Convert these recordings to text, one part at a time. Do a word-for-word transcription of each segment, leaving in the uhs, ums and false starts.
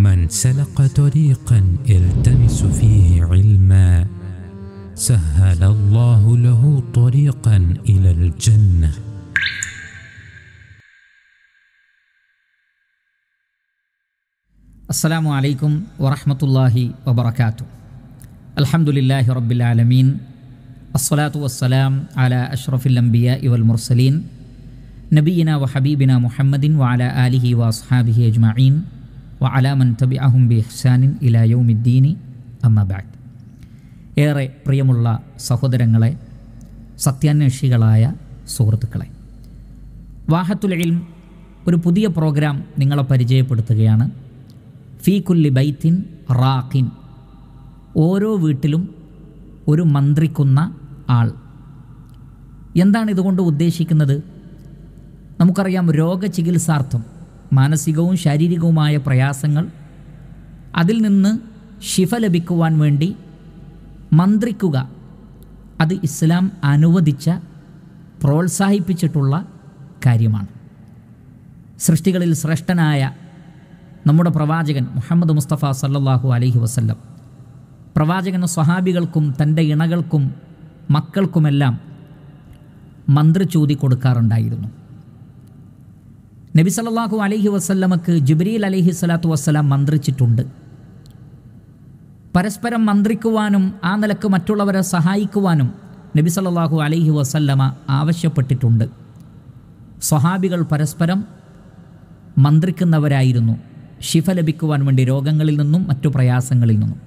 من سلك طريقا يلتمس فيه علما سهل الله له طريقا إلى الجنة. السلام عليكم ورحمة الله وبركاته. الحمد لله رب العالمين، الصلاة والسلام على أشرف الأنبياء والمرسلين، نبينا وحبيبنا محمد وعلى آله وأصحابه أجمعين وعلى من تبعهم بإحسان إلى يوم الدين. أما بعد. ഏറെ പ്രിയമുള്ള സഹോദരങ്ങളെ, സത്യാന്വേഷികളായ സുഹൃത്തുക്കളെ, വാഹത്തുൽ ഇൽം ഒരു പുതിയ പ്രോഗ്രാം നിങ്ങളെ പരിചയപ്പെടുത്തുകയാണ്. ഫീ കുല്ലി ബൈത്തിൻ റാഖിൻ, ഓരോ വീട്ടിലും ഒരു മന്ത്രിക്കുന്ന ആൾ. എന്താണ് ഇതുകൊണ്ട് ഉദ്ദേശിക്കുന്നത്? നമുക്കറിയാം, രോഗചികിത്സാർത്ഥം മാനസികവും ശാരീരികവുമായ പ്രയാസങ്ങൾ, അതിൽ നിന്ന് ശിഫ ലഭിക്കുവാൻ വേണ്ടി മന്ത്രിക്കുക, അത് ഇസ്ലാം അനുവദിച്ച പ്രോത്സാഹിപ്പിച്ചിട്ടുള്ള കാര്യമാണ്. സൃഷ്ടികളിൽ ശ്രേഷ്ഠനായ നമ്മുടെ പ്രവാചകൻ മുഹമ്മദ് മുസ്തഫ സല്ലല്ലാഹു അലൈഹി വസല്ലം പ്രവാചകനും സ്വഹാബികൾക്കും തൻ്റെ ഇണകൾക്കും മക്കൾക്കുമെല്ലാം മന്ത്രി ചൂതി കൊടുക്കാറുണ്ടായിരുന്നു. നബി സല്ലല്ലാഹു അലൈഹി വസല്ലമക്ക് ജിബ്രീൽ അലൈഹി സ്വലാത്തു വസ്സലാം മന്ത്രിച്ചിട്ടുണ്ട്. പരസ്പരം മന്ത്രിക്കുവാനും ആ നിലക്ക് മറ്റുള്ളവരെ സഹായിക്കുവാനും നബി സല്ലല്ലാഹു അലൈഹി വസല്ലമ ആവശ്യപ്പെട്ടിട്ടുണ്ട്. സ്വഹാബികൾ പരസ്പരം മന്ത്രിക്കുന്നവരായിരുന്നു, ശിഫ ലഭിക്കുവാൻ വേണ്ടി, രോഗങ്ങളിൽ നിന്നും മറ്റു പ്രയാസങ്ങളിൽ നിന്നും.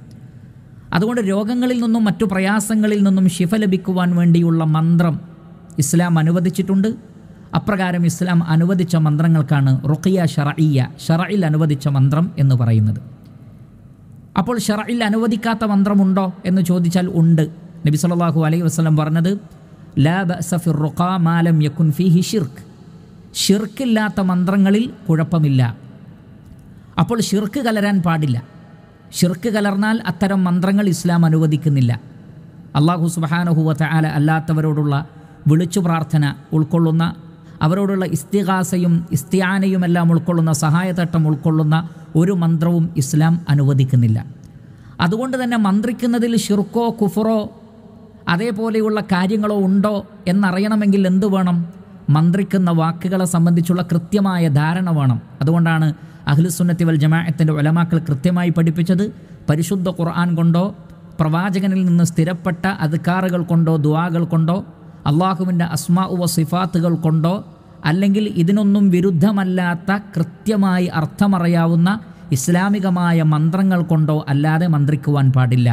അതുകൊണ്ട് രോഗങ്ങളിൽ നിന്നും മറ്റു പ്രയാസങ്ങളിൽ നിന്നും ശിഫ ലഭിക്കുവാൻ വേണ്ടിയുള്ള മന്ത്രം ഇസ്ലാം അനുവദിച്ചിട്ടുണ്ട്. അപ്രകാരം ഇസ്ലാം അനുവദിച്ച മന്ത്രങ്ങൾക്കാണ് റുഖിയ ശറഇയ്യ, ശറഇൽ അനുവദിച്ച മന്ത്രം എന്ന് പറയുന്നത്. അപ്പോൾ ശറഇൽ അനുവദിക്കാത്ത മന്ത്രമുണ്ടോ എന്ന് ചോദിച്ചാൽ ഉണ്ട്. നബി സല്ലല്ലാഹു അലൈഹി വസല്ലം പറഞ്ഞത് ലാ ബഅസ ഫിർ റുഖാ മാ ലം യകുൻ ഫീഹി ശിർക്ക്, ശിർക്കില്ലാത്ത മന്ത്രങ്ങളിൽ കുഴപ്പമില്ല. അപ്പോൾ ശിർക്ക് കലരാൻ പാടില്ല, ശിർക്ക് കലർന്നാൽ അത്തരം മന്ത്രങ്ങൾ ഇസ്ലാം അനുവദിക്കുന്നില്ല. അല്ലാഹു സുബ്ഹാനഹു വതആല അല്ലാത്തവരോടുള്ള വിളിച്ചു പ്രാർത്ഥന ഉൾക്കൊള്ളുന്ന, അവരോടുള്ള ഇസ്തിഗാസയും ഇസ്തിആനയുമെല്ലാം ഉൾക്കൊള്ളുന്ന, സഹായതട്ടം ഉൾക്കൊള്ളുന്ന ഒരു മന്ത്രവും ഇസ്ലാം അനുവദിക്കുന്നില്ല. അതുകൊണ്ട് തന്നെ മന്ത്രിക്കുന്നതിൽ ഷിർക്കോ കുഫറോ അതേപോലെയുള്ള കാര്യങ്ങളോ ഉണ്ടോ എന്നറിയണമെങ്കിൽ എന്തു വേണം? മന്ത്രിക്കുന്ന വാക്കുകളെ സംബന്ധിച്ചുള്ള കൃത്യമായ ധാരണ വേണം. അതുകൊണ്ടാണ് അഹ്ലുസുന്നത്തി വൽ ജമാഅത്തിന്റെ ഉലമാക്കൾ കൃത്യമായി പഠിപ്പിച്ചത്, പരിശുദ്ധ ഖുർആൻ കൊണ്ടോ പ്രവാചകനിൽ നിന്ന് സ്ഥിരപ്പെട്ട അദ്കാറുകൾ കൊണ്ടോ ദുആകൾ കൊണ്ടോ അള്ളാഹുവിൻ്റെ അസ്മാഉ വ സിഫാത്തുകൾ കൊണ്ടോ അല്ലെങ്കിൽ ഇതിനൊന്നും വിരുദ്ധമല്ലാത്ത കൃത്യമായി അർത്ഥമറിയാവുന്ന ഇസ്ലാമികമായ മന്ത്രങ്ങൾ കൊണ്ടോ അല്ലാതെ മന്ത്രിക്കുവാൻ പാടില്ല.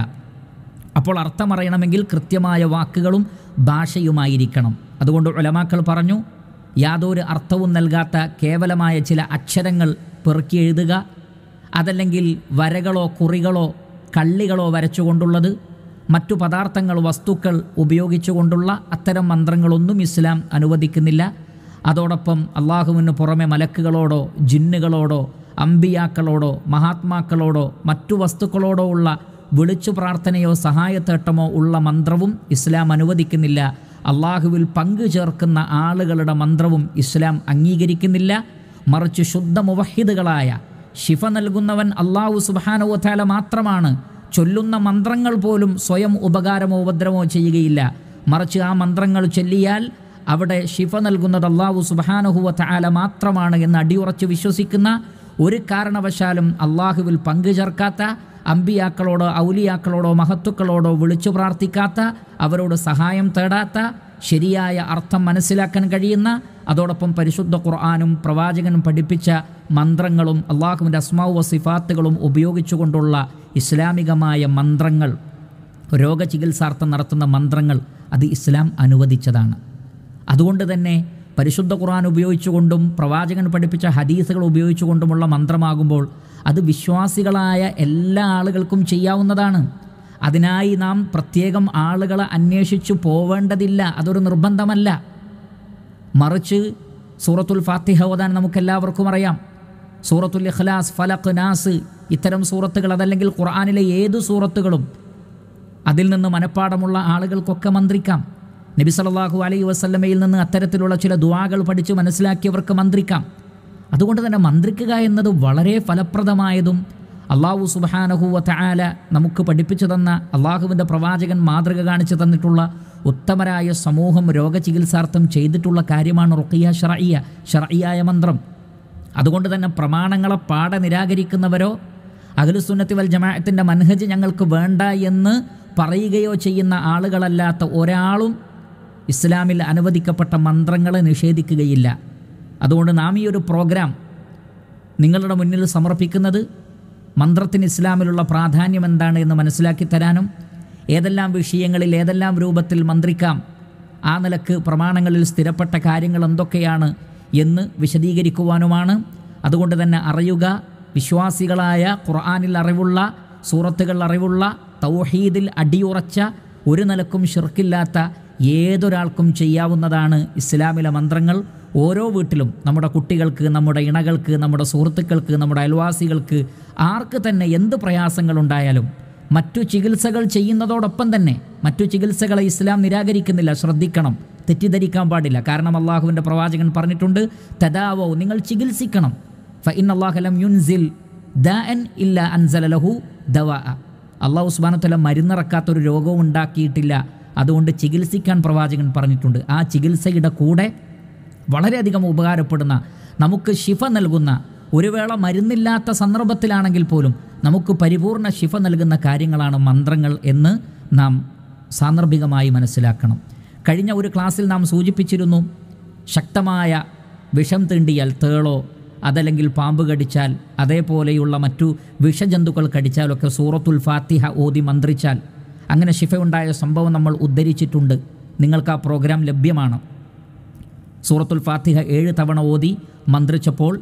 അപ്പോൾ അർത്ഥമറിയണമെങ്കിൽ കൃത്യമായ വാക്കുകളും ഭാഷയുമായിരിക്കണം. അതുകൊണ്ട് ഉലമാക്കൾ പറഞ്ഞു, യാതൊരു അർത്ഥവും നൽകാത്ത കേവലമായ ചില അക്ഷരങ്ങൾ പെറുക്കി എഴുതുക, അതല്ലെങ്കിൽ വരകളോ കുറികളോ കള്ളികളോ വരച്ചുകൊണ്ടുള്ളത്, മറ്റു പദാർത്ഥങ്ങൾ വസ്തുക്കൾ ഉപയോഗിച്ചുകൊണ്ടുള്ള അത്തരം മന്ത്രങ്ങളൊന്നും ഇസ്ലാം അനുവദിക്കുന്നില്ല. അതോടൊപ്പം അള്ളാഹുവിന് പുറമെ മലക്കുകളോടോ ജിന്നുകളോടോ അമ്പിയാക്കളോടോ മഹാത്മാക്കളോടോ മറ്റു വസ്തുക്കളോടോ ഉള്ള വിളിച്ചു പ്രാർത്ഥനയോ സഹായത്തേട്ടമോ ഉള്ള മന്ത്രവും ഇസ്ലാം അനുവദിക്കുന്നില്ല. അള്ളാഹുവിൽ പങ്കു ചേർക്കുന്ന ആളുകളുടെ മന്ത്രവും ഇസ്ലാം അംഗീകരിക്കുന്നില്ല. മറിച്ച് ശുദ്ധ മുവഹിദുകളായ, ശിഫ നൽകുന്നവൻ അള്ളാഹു സുബ്ഹാനഹു വ തആല മാത്രമാണ്. ചൊല്ലുന്ന മന്ത്രങ്ങൾ പോലും സ്വയം ഉപകാരമോ ഉപദ്രവമോ ചെയ്യുകയില്ല. മറിച്ച് ആ മന്ത്രങ്ങൾ ചൊല്ലിയാൽ അവിടെ ശിഫ നൽകുന്നത് അല്ലാഹു സുബ്ഹാനഹു വ തആല മാത്രമാണ് എന്ന് അടിയുറച്ച് വിശ്വസിക്കുന്ന, ഒരു കാരണവശാലും അള്ളാഹുവിൽ പങ്കു ചേർക്കാത്ത, അമ്പിയാക്കളോടോ ഔലിയാക്കളോടോ മഹത്തുക്കളോടോ വിളിച്ചു പ്രാർത്ഥിക്കാത്ത, അവരോട് സഹായം തേടാത്ത, ശരിയായ അർത്ഥം മനസ്സിലാക്കാൻ കഴിയുന്ന, അതോടൊപ്പം പരിശുദ്ധ ഖുർആനും പ്രവാചകനും പഠിപ്പിച്ച മന്ത്രങ്ങളും അള്ളാഹുവിൻ്റെ അസ്മാഉ വസിഫാത്തുകളും ഉപയോഗിച്ചുകൊണ്ടുള്ള ഇസ്ലാമികമായ മന്ത്രങ്ങൾ, രോഗചികിത്സാർത്ഥം നടത്തുന്ന മന്ത്രങ്ങൾ, അത് ഇസ്ലാം അനുവദിച്ചതാണ്. അതുകൊണ്ട് തന്നെ പരിശുദ്ധ ഖുർആൻ ഉപയോഗിച്ചുകൊണ്ടും പ്രവാചകൻ പഠിപ്പിച്ച ഹദീസുകൾ ഉപയോഗിച്ചുകൊണ്ടുമുള്ള മന്ത്രമാകുമ്പോൾ അത് വിശ്വാസികളായ എല്ലാ ആളുകൾക്കും ചെയ്യാവുന്നതാണ്. അതിനായി നാം പ്രത്യേകം ആളുകളെ അന്വേഷിച്ചു പോവേണ്ടതില്ല, അതൊരു നിർബന്ധമല്ല. മറിച്ച് സൂറത്തുൽ ഫാത്തിഹ ഓതാൻ നമുക്കെല്ലാവർക്കും അറിയാം. സൂറത്തുൽ ഇഖ്ലാസ്, ഫലഖ്, നാസ് ഇത്തരം സൂറത്തുകൾ, അതല്ലെങ്കിൽ ഖുർആനിലെ ഏത് സൂറത്തുകളും അതിൽ നിന്ന് മനഃപ്പാഠമുള്ള ആളുകൾക്കൊക്കെ മന്ത്രിക്കാം. നബി സല്ലല്ലാഹു അലൈഹി വസല്ലമയിൽ നിന്ന് അത്തരത്തിലുള്ള ചില ദുആകൾ പഠിച്ച് മനസ്സിലാക്കിയവർക്ക് മന്ത്രിക്കാം. അതുകൊണ്ട് തന്നെ മന്ത്രിക്കുക എന്നത് വളരെ ഫലപ്രദമായതും അള്ളാഹു സുബ്ഹാനഹു വ തആല നമുക്ക് പഠിപ്പിച്ചു തന്ന അള്ളാഹുവിൻ്റെ പ്രവാചകൻ മാതൃക കാണിച്ചു തന്നിട്ടുള്ള ഉത്തമരായ സമൂഹം രോഗചികിത്സാർത്ഥം ചെയ്തിട്ടുള്ള കാര്യമാണ് റുഖിയ ശർഇയ്യ, ശർഇയ്യായ മന്ത്രം. അതുകൊണ്ട് തന്നെ പ്രമാണങ്ങളെ പാടെ നിരാകരിക്കുന്നവരോ അഹ്ലുസുന്നത്തി വൽ ജമാഅത്തിൻ്റെ മൻഹജ് ഞങ്ങൾക്ക് വേണ്ട എന്ന് പറയുകയോ ചെയ്യുന്ന ആളുകളല്ലാത്ത ഒരാളും ഇസ്ലാമിൽ അനുവദിക്കപ്പെട്ട മന്ത്രങ്ങളെ നിഷേധിക്കുകയില്ല. അതുകൊണ്ട് നാം ഈ ഒരു പ്രോഗ്രാം നിങ്ങളുടെ മുന്നിൽ സമർപ്പിക്കുന്നത് മന്ത്രത്തിന് ഇസ്ലാമിലുള്ള പ്രാധാന്യം എന്താണ് എന്ന് മനസ്സിലാക്കി തരാനും ഏതെല്ലാം വിഷയങ്ങളിൽ ഏതെല്ലാം രൂപത്തിൽ മന്ത്രിക്കാം, ആ നിലക്ക് പ്രമാണങ്ങളിൽ സ്ഥിരപ്പെട്ട കാര്യങ്ങൾ എന്തൊക്കെയാണ് എന്ന് വിശദീകരിക്കുവാനുമാണ്. അതുകൊണ്ട് തന്നെ അറിയുക, വിശ്വാസികളായ ഖുർആനിൽ അറിവുള്ള, സൂറത്തുകൾ അറിവുള്ള, തൗഹീദിൽ അടിയുറച്ച, ഒരു നിലക്കും ശിർക്കില്ലാത്ത ഏതൊരാൾക്കും ചെയ്യാവുന്നതാണ് ഇസ്ലാമിലെ മന്ത്രങ്ങൾ. ഓരോ വീട്ടിലും നമ്മുടെ കുട്ടികൾക്ക്, നമ്മുടെ ഇണകൾക്ക്, നമ്മുടെ സുഹൃത്തുക്കൾക്ക്, നമ്മുടെ അയൽവാസികൾക്ക്, ആർക്ക് തന്നെ എന്ത് പ്രയാസങ്ങളുണ്ടായാലും മറ്റു ചികിത്സകൾ ചെയ്യുന്നതോടൊപ്പം തന്നെ മറ്റു ചികിത്സകളെ ഇസ്ലാം നിരാകരിക്കുന്നില്ല. ശ്രദ്ധിക്കണം, തെറ്റിദ്ധരിക്കാൻ പാടില്ല. കാരണം അള്ളാഹുവിൻ്റെ പ്രവാചകൻ പറഞ്ഞിട്ടുണ്ട്, തദാവോ, നിങ്ങൾ ചികിത്സിക്കണം. ഫ ഇന്നല്ലാഹ ലം യുൻസിൽ ദഅൻ ഇല്ലാ അൻസല ലഹു ദവാ. അള്ളാഹു സുബ്ഹാനഹു വ തആല മരുന്നിറക്കാത്തൊരു രോഗവും ഉണ്ടാക്കിയിട്ടില്ല. അതുകൊണ്ട് ചികിത്സിക്കാൻ പ്രവാചകൻ പറഞ്ഞിട്ടുണ്ട്. ആ ചികിത്സയുടെ കൂടെ വളരെയധികം ഉപകാരപ്പെടുന്ന, നമുക്ക് ശിഫ നൽകുന്ന, ഒരു വേള മരുന്നില്ലാത്ത സന്ദർഭത്തിലാണെങ്കിൽ പോലും നമുക്ക് പരിപൂർണ ശിഫ നൽകുന്ന കാര്യങ്ങളാണ് മന്ത്രങ്ങൾ എന്ന് നാം സാന്ദർഭികമായി മനസ്സിലാക്കണം. കഴിഞ്ഞ ഒരു ക്ലാസ്സിൽ നാം സൂചിപ്പിച്ചിരുന്നു, ശക്തമായ വിഷം തീണ്ടിയാൽ, തേളോ അതല്ലെങ്കിൽ പാമ്പ് കടിച്ചാൽ, അതേപോലെയുള്ള മറ്റു വിഷജന്തുക്കൾ കടിച്ചാലൊക്കെ സൂറത്തുൽ ഫാത്തിഹ ഓതി മന്ത്രിച്ചാൽ അങ്ങനെ ശിഫയുണ്ടായ സംഭവം നമ്മൾ ഉദ്ധരിച്ചിട്ടുണ്ട്. നിങ്ങൾക്ക് ആ പ്രോഗ്രാം ലഭ്യമാണ്. സൂറത്തുൽ ഫാത്തിഹ ഏഴ് തവണ ഓതി മന്ത്രിച്ചപ്പോൾ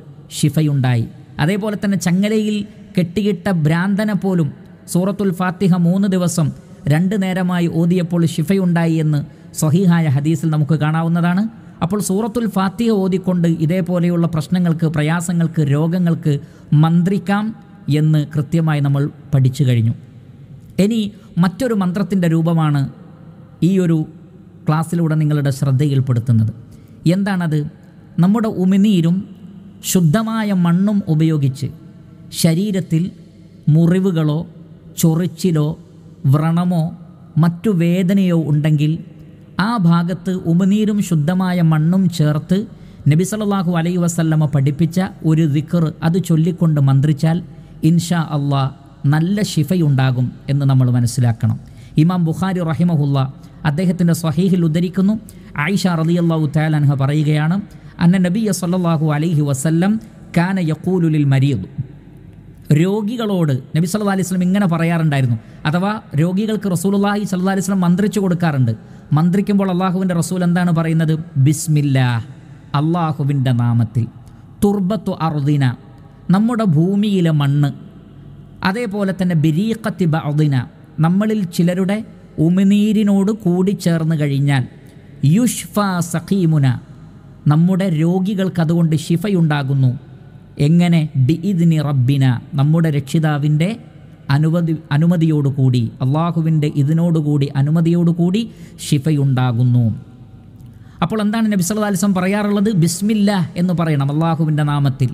ശിഫയുണ്ടായി. അതേപോലെ തന്നെ ചങ്ങലയിൽ കെട്ടിയിട്ട ഭ്രാന്തനെ പോലും സൂറത്തുൽ ഫാത്തിഹ മൂന്ന് ദിവസം രണ്ട് നേരമായി ഓതിയപ്പോൾ ശിഫയുണ്ടായി എന്ന് സ്വഹീഹായ ഹദീസിൽ നമുക്ക് കാണാവുന്നതാണ്. അപ്പോൾ സൂറത്തുൽ ഫാത്തിഹ ഓതിക്കൊണ്ട് ഇതേപോലെയുള്ള പ്രശ്നങ്ങൾക്ക്, പ്രയാസങ്ങൾക്ക്, രോഗങ്ങൾക്ക് മന്ത്രിക്കാം എന്ന് കൃത്യമായി നമ്മൾ പഠിച്ചു കഴിഞ്ഞു. ഇനി മറ്റൊരു മന്ത്രത്തിൻ്റെ രൂപമാണ് ഈ ഒരു ക്ലാസ്സിലൂടെ നിങ്ങളുടെ ശ്രദ്ധയിൽപ്പെടുത്തുന്നത്. എന്താണത്? നമ്മുടെ ഉമിനീരും ശുദ്ധമായ മണ്ണും ഉപയോഗിച്ച് ശരീരത്തിൽ മുറിവുകളോ ചൊറിച്ചിലോ വ്രണമോ മറ്റു വേദനയോ ഉണ്ടെങ്കിൽ ആ ഭാഗത്ത് ഉമിനീരും ശുദ്ധമായ മണ്ണും ചേർത്ത് നബി സല്ലല്ലാഹു അലൈഹി വസല്ലമ പഠിപ്പിച്ച ഒരു ദിക്ർ, അത് ചൊല്ലിക്കൊണ്ട് മന്ത്രിച്ചാൽ ഇൻഷാ അള്ളാഹ് നല്ല ശിഫയുണ്ടാകും എന്ന് നമ്മൾ മനസ്സിലാക്കണം. ഇമാം ബുഖാരി റഹിമഹുല്ല അദ്ദേഹത്തിൻ്റെ സ്വഹീഹിൽ ഉദ്ധരിക്കുന്നു, ആയിഷ റളിയല്ലാഹു തആല അൻഹ പറയുകയാണ്, അന്ന നബിയ സല്ലല്ലാഹു അലൈഹി വസല്ലം കാന യഖൂലു ലിൽ മരീദ്. രോഗികളോട് നബി സല്ലല്ലാഹു അലൈഹി വസല്ലം ഇങ്ങനെ പറയാറുണ്ടായിരുന്നു. അഥവാ രോഗികൾക്ക് റസൂലുള്ളാഹി സല്ലല്ലാഹു അലൈഹി വസല്ലം മന്ത്രിച്ചു കൊടുക്കാറുണ്ട്. മന്ത്രിക്കുമ്പോൾ അള്ളാഹുവിൻ്റെ റസൂൽ എന്താണ് പറയുന്നത്? ബിസ്മില്ലാഹ്, അള്ളാഹുവിൻ്റെ നാമത്തിൽ. തുർബത്തു അർദിന, നമ്മുടെ ഭൂമിയിലെ മണ്ണ്. അതേപോലെ തന്നെ ബിരീഖത്തി ബഅദിന, നമ്മളിൽ ചിലരുടെ ഉമിനീരിനോട് കൂടിച്ചേർന്ന് കഴിഞ്ഞാൽ യുഷ്ഫ സഖീമുന, നമ്മുടെ രോഗികൾക്ക് അതുകൊണ്ട് ശിഫയുണ്ടാകുന്നു. എങ്ങനെ? ബിഇദ്നി റബ്ബിന, നമ്മുടെ രക്ഷിതാവിൻ്റെ അനുമതി അനുമതിയോടുകൂടി, അള്ളാഹുവിൻ്റെ ഇതിനോടുകൂടി അനുമതിയോടുകൂടി ശിഫയുണ്ടാകുന്നു. അപ്പോൾ എന്താണ് നബി സല്ലല്ലാഹു അലൈഹി വസല്ലം പറയാറുള്ളത്? ബിസ്മില്ലാഹ് എന്ന് പറയണം, അള്ളാഹുവിൻ്റെ നാമത്തിൽ.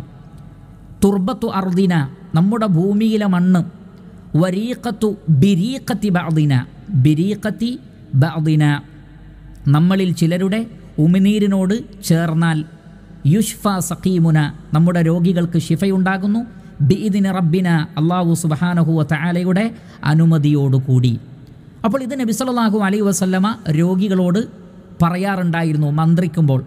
തുർബത്തു അർദിന, നമ്മുടെ ഭൂമിയിലെ മണ്ണ്. വരീഖത്തു ബിരീഖത്തി ബഅദിന, ബിരീഖത്തി ബഅദിന, നമ്മളിൽ ചിലരുടെ ഉമിനീരിനോട് ചേർന്നാൽ യുഷ്ഫ സഖീമുന, നമ്മുടെ രോഗികൾക്ക് ശിഫയുണ്ടാകുന്നു. ബിഇദ്നി റബ്ബിന, അല്ലാഹു സുബ്ഹാനഹു വ തആലയുടെ അനുമതിയോടുകൂടി. അപ്പോൾ ഇത് നബി സല്ലല്ലാഹു അലൈഹി വസല്ലമ രോഗികളോട് പറയാറുണ്ടായിരുന്നു മന്ത്രിക്കുമ്പോൾ.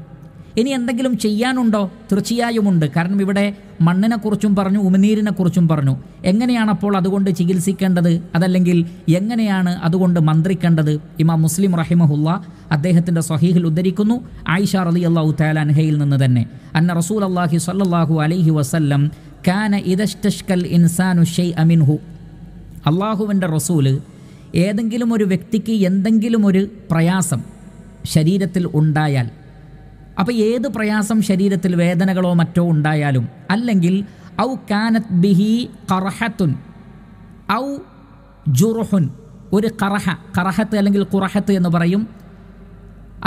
ഇനി എന്തെങ്കിലും ചെയ്യാനുണ്ടോ? തീർച്ചയായും ഉണ്ട്. കാരണം ഇവിടെ മണ്ണിനെക്കുറിച്ചും പറഞ്ഞു, ഉമിനീരിനെക്കുറിച്ചും പറഞ്ഞു. എങ്ങനെയാണ് അപ്പോൾ അതുകൊണ്ട് ചികിത്സിക്കേണ്ടത്? അതല്ലെങ്കിൽ എങ്ങനെയാണ് അതുകൊണ്ട് മന്ത്രിക്കേണ്ടത്? ഇമാം മുസ്ലിം റഹിമഹുള്ള അദ്ദേഹത്തിൻ്റെ സ്വഹീഹിൽ ഉദ്ധരിക്കുന്നു, ആയിഷ റളിയല്ലാഹു തആല അൻഹയിൽ നിന്ന് തന്നെ, അന്ന റസൂലുള്ളാഹി സ്വല്ലല്ലാഹു അലൈഹി വസല്ലം കാന ഇദസ്തശ്കൽ ഇൻസാനു ശൈഅ മിൻഹു, അള്ളാഹുവിൻ്റെ റസൂല് ഏതെങ്കിലും ഒരു വ്യക്തിക്ക് എന്തെങ്കിലും ഒരു പ്രയാസം ശരീരത്തിൽ ഉണ്ടായാൽ, അപ്പോൾ ഏത് പ്രയാസം ശരീരത്തിൽ വേദനകളോ മറ്റോ ഉണ്ടായാലും, അല്ലെങ്കിൽ ഔ കാനത് ബിഹി ഖറഹത്തുൻ ഔ ജുർഹുൻ, ഒരു ഖറഹ, ഖറഹത്ത് അല്ലെങ്കിൽ ഖുറഹത്ത് എന്ന് പറയും.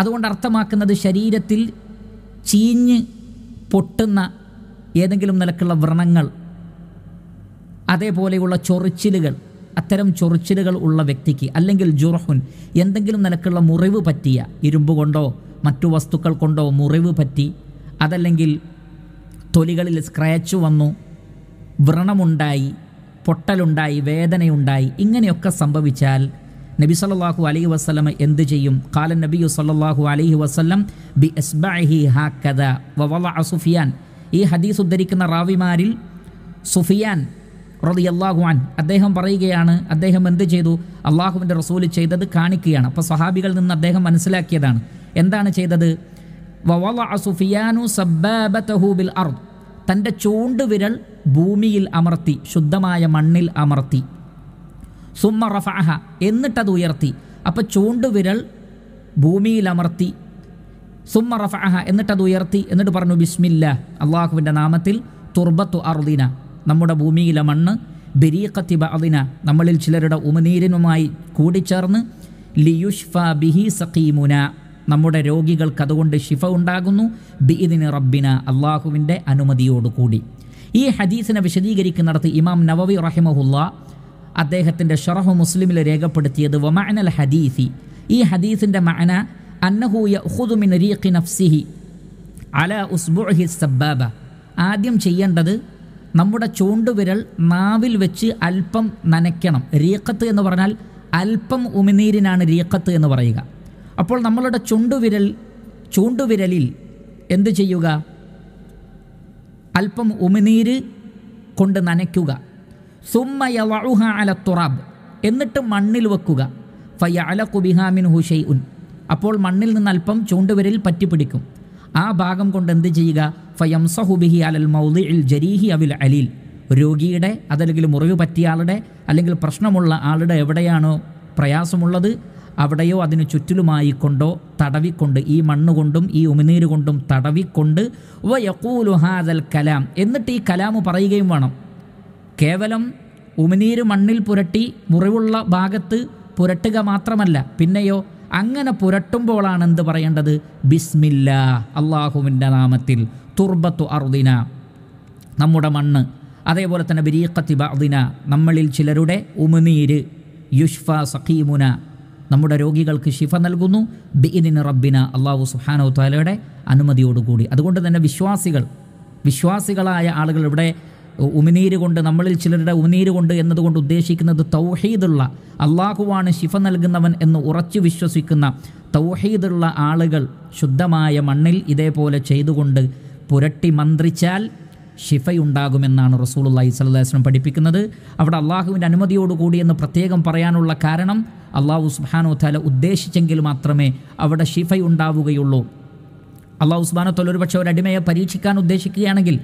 അതുകൊണ്ട് അർത്ഥമാക്കുന്നത് ശരീരത്തിൽ ചീഞ്ഞ് പൊട്ടുന്ന ഏതെങ്കിലും നിലക്കുള്ള വ്രണങ്ങൾ, അതേപോലെയുള്ള ചൊറിച്ചിലുകൾ, അത്തരം ചൊറിച്ചിലുകൾ ഉള്ള വ്യക്തിക്ക് അല്ലെങ്കിൽ ജുർഹുൻ, എന്തെങ്കിലും നിലക്കുള്ള മുറിവ് പറ്റിയ, ഇരുമ്പ് കൊണ്ടോ മറ്റു വസ്തുക്കൾ കൊണ്ടോ മുറിവ് പറ്റി, അതല്ലെങ്കിൽ തൊലികളിൽ സ്ക്രാച്ച് വന്നു, വ്രണമുണ്ടായി, പൊട്ടലുണ്ടായി, വേദനയുണ്ടായി, ഇങ്ങനെയൊക്കെ സംഭവിച്ചാൽ നബി സല്ലല്ലാഹു അലൈഹി വസല്ലം എന്തു ചെയ്യും? ഖാല നബിയു സല്ലല്ലാഹു അലൈഹി വസല്ലം ബി ഇസ്ബഅഹി ഹകദ വവളഅ സുഫിയാൻ. ഈ ഹദീസ് ഉദ്ധരിക്കുന്ന റാവിമാരിൽ സുഫിയാൻ റളിയല്ലാഹു അൻഹു അദ്ദേഹം പറയുകയാണ്, അദ്ദേഹം എന്ത് ചെയ്തു? അള്ളാഹുവിൻ്റെ റസൂൽ ചെയ്തത് കാണിക്കുകയാണ്. അപ്പോൾ സഹാബികളിൽ നിന്ന് അദ്ദേഹം മനസ്സിലാക്കിയതാണ്. എന്താണ് ചെയ്തത്? വവളഅ സുഫിയാനു സബ്ബാബതഹു ബിൽ അർദ്, തൻ്റെ ചൂണ്ടുവിരൽ ഭൂമിയിൽ അമർത്തി, ശുദ്ധമായ മണ്ണിൽ അമർത്തി. സുമ്മ റഫഅഹ, എന്നിട്ടത് ഉയർത്തി. അപ്പോൾ ചൂണ്ടുവിരൽ ഭൂമിയിലമർത്തി, സുമ്മ റഫഅഹ, എന്നിട്ടത് ഉയർത്തി. എന്നിട്ട് പറഞ്ഞു ബിസ്മില്ലാ, അള്ളാഹുവിൻ്റെ നാമത്തിൽ, തുർബത്തു അർദിന, നമ്മുടെ ഭൂമിയിലെ മണ്ണ്, ബരീഖത്തി ബഅദിന, നമ്മളിൽ ചിലരുടെ ഉമനീരനുമായി കൂടിച്ചേർന്ന്, ലിയുഷ്ഫ ബിഹി സഖീമുന, നമ്മുടെ രോഗികൾക്ക് അതുകൊണ്ട് ശിഫ ഉണ്ടാകുന്നു, ബിഇദിനി റബ്ബിന, അള്ളാഹുവിൻ്റെ അനുമതിയോടുകൂടി. ഈ ഹദീസിനെ വിശദീകരിക്കുന്നിടത്ത് ഇമാം നവവി റഹിമഹുല്ല അദ്ദേഹത്തിൻ്റെ ഷറഹു മുസ്ലിമിൽ രേഖപ്പെടുത്തിയത്, വമഅനൽ ഹദീസി, ഈ ഹദീസിൻ്റെ മഅന, അന്നഹു യഖുദു മിൻ റീഖി നഫ്സിഹി അലാ ഉസ്ബുഇഹി സബ്ബാബ, ആദ്യം ചെയ്യേണ്ടത് നമ്മുടെ ചൂണ്ടുവിരൽ നാവിൽ വെച്ച് അല്പം നനയ്ക്കണം. റീഖത്ത് എന്ന് പറഞ്ഞാൽ അല്പം ഉമിനീരിനാണ് റീഖത്ത് എന്ന് പറയുക. അപ്പോൾ നമ്മളുടെ ചുണ്ടുവിരൽ ചൂണ്ടുവിരലിൽ എന്ത് ചെയ്യുക? അല്പം ഉമിനീര് കൊണ്ട് നനയ്ക്കുക. സുമ്മ യളഉഹ അല തുറാബ്, എന്നിട്ട് മണ്ണിൽ വെക്കുക. ഫയഅലഖു ബിഹാ മിൻഹു ശൈഉൻ, അപ്പോൾ മണ്ണിൽ നിന്ന് അല്പം ചൂണ്ടുവിരൽ പറ്റിപ്പിടിക്കും. ആ ഭാഗം കൊണ്ട് എന്ത് ചെയ്യുക? ഫയംസഹു ബിഹി അലൽ മൗദിഇൽ ജരീഹി അവിൽ അലീൽ, രോഗിയുടെ അതല്ലെങ്കിൽ മുറിവ് പറ്റിയ ആളുടെ അല്ലെങ്കിൽ പ്രശ്നമുള്ള ആളുടെ എവിടെയാണോ പ്രയാസമുള്ളത് അവിടെയോ അതിനു ചുറ്റിലുമായി കൊണ്ടോ തടവിക്കൊണ്ട്, ഈ മണ്ണുകൊണ്ടും ഈ ഉമിനീര് കൊണ്ടും തടവിക്കൊണ്ട്, വ യഖൂലു ഹാദൽ കലാം, എന്നിട്ട് ഈ കലാമു പറയുകയും വേണം. കേവലം ഉമിനീര് മണ്ണിൽ പുരട്ടി മുറിവുള്ള ഭാഗത്ത് പുരട്ടുക മാത്രമല്ല, പിന്നെയോ അങ്ങനെ പുരട്ടുമ്പോഴാണ് എന്ത് പറയേണ്ടത്? ബിസ്മില്ലാ, അള്ളാഹുവിൻ്റെ നാമത്തിൽ, തുർബത്തു അർദിന, നമ്മുടെ മണ്ണ്, അതേപോലെ തന്നെ ബരീഖത്തി ബഅദിന, നമ്മളിൽ ചിലരുടെ ഉമിനീര്, യുഷ്ഫ സഖീമുന, നമ്മുടെ രോഗികൾക്ക് ശിഫ നൽകുന്നു, ബിഇദിനി റബ്ബിന, അള്ളാഹു സുബ്ഹാനഹു തആലയുടെ അനുമതിയോടുകൂടി. അതുകൊണ്ട് തന്നെ വിശ്വാസികൾ വിശ്വാസികളായ ആളുകൾ, ഇവിടെ ഉമിനീര് കൊണ്ട്, നമ്മളിൽ ചിലരുടെ ഉമിനീര് കൊണ്ട് എന്നതുകൊണ്ട് ഉദ്ദേശിക്കുന്നത് തൗഹീദുള്ള, അള്ളാഹുവാണ് ശിഫ നൽകുന്നവൻ എന്ന് ഉറച്ചു വിശ്വസിക്കുന്ന തൗഹീദുള്ള ആളുകൾ ശുദ്ധമായ മണ്ണിൽ ഇതേപോലെ ചെയ്തുകൊണ്ട് പുരട്ടി മന്ത്രിച്ചാൽ ശിഫയുണ്ടാകുമെന്നാണ് റസൂലുള്ളാഹി സ്വല്ലല്ലാഹി അലൈഹി വസല്ലം പഠിപ്പിക്കുന്നത്. അവിടെ അള്ളാഹുവിൻ്റെ അനുമതിയോടുകൂടി എന്ന് പ്രത്യേകം പറയാനുള്ള കാരണം, അള്ളാഹു സുബ്ഹാനഹു തആല ഉദ്ദേശിച്ചെങ്കിൽ മാത്രമേ അവിടെ ശിഫയുണ്ടാവുകയുള്ളൂ. അള്ളാഹു സുബ്ഹാനഹു തആല ഒരുപക്ഷെ ഒരു അടിമയെ പരീക്ഷിക്കാൻ ഉദ്ദേശിക്കുകയാണെങ്കിൽ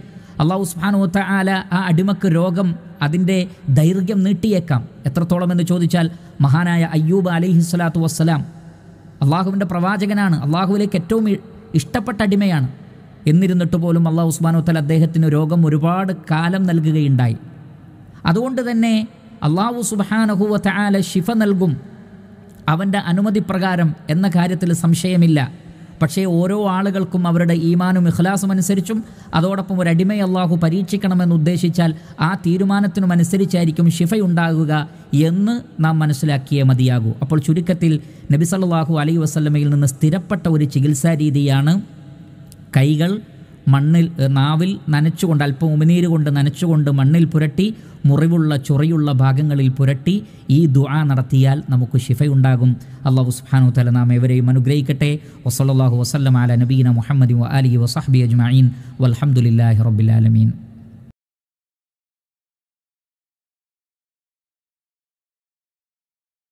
അള്ളാഹു സുബ്ഹാനഹു തആല ആ അടിമക്ക് രോഗം അതിൻ്റെ ദൈർഘ്യം നീട്ടിയേക്കാം. എത്രത്തോളം എന്ന് ചോദിച്ചാൽ, മഹാനായ അയ്യൂബ് അലൈഹി സ്വലാത്തു വസ്സലാം അള്ളാഹുവിൻ്റെ പ്രവാചകനാണ്, അള്ളാഹുവിലേക്ക് ഏറ്റവും ഇഷ്ടപ്പെട്ട അടിമയാണ്. എന്നിരുന്നിട്ട് പോലും അള്ളാഹു സുബ്ഹാനഹു തആല അദ്ദേഹത്തിന് രോഗം ഒരുപാട് കാലം നൽകുകയുണ്ടായി. അതുകൊണ്ട് തന്നെ അള്ളാഹു സുബ്ഹാനഹു തആല ശിഫ നൽകും അവൻ്റെ അനുമതി പ്രകാരം എന്ന കാര്യത്തിൽ സംശയമില്ല. പക്ഷേ ഓരോ ആളുകൾക്കും അവരുടെ ഈമാനും ഇഖ്ലാസും അനുസരിച്ചും അതോടൊപ്പം ഒരു അടിമയെ അള്ളാഹു പരീക്ഷിക്കണമെന്ന് ഉദ്ദേശിച്ചാൽ ആ തീരുമാനത്തിനും അനുസരിച്ചായിരിക്കും ശിഫയുണ്ടാകുക എന്ന് നാം മനസ്സിലാക്കിയേ മതിയാകൂ. അപ്പോൾ ചുരുക്കത്തിൽ നബി സല്ലല്ലാഹു അലൈഹി വസല്ലമയിൽ നിന്ന് സ്ഥിരപ്പെട്ട ഒരു ചികിത്സാ രീതിയാണ് കൈകൾ മണ്ണിൽ നാവിൽ നനച്ചുകൊണ്ട്, അല്പം ഉമിനീര് കൊണ്ട് നനച്ചുകൊണ്ട് മണ്ണിൽ പുരട്ടി മുറിവുള്ള ചൊറിയുള്ള ഭാഗങ്ങളിൽ പുരട്ടി ഈ ദുആ നടത്തിയാൽ നമുക്ക് ശിഫയുണ്ടാകും. അല്ലാഹു സുബ്ഹാനഹു തആല നാം ഏവരെയും അനുഗ്രഹിക്കട്ടെ. വസല്ലല്ലാഹു വസല്ലം അലാ നബീന മുഹമ്മദി വ ആലിഹി വസഹ്ബി അജ്മഈൻ വൽഹംദുലില്ലാഹി റബ്ബിൽ ആലമീൻ.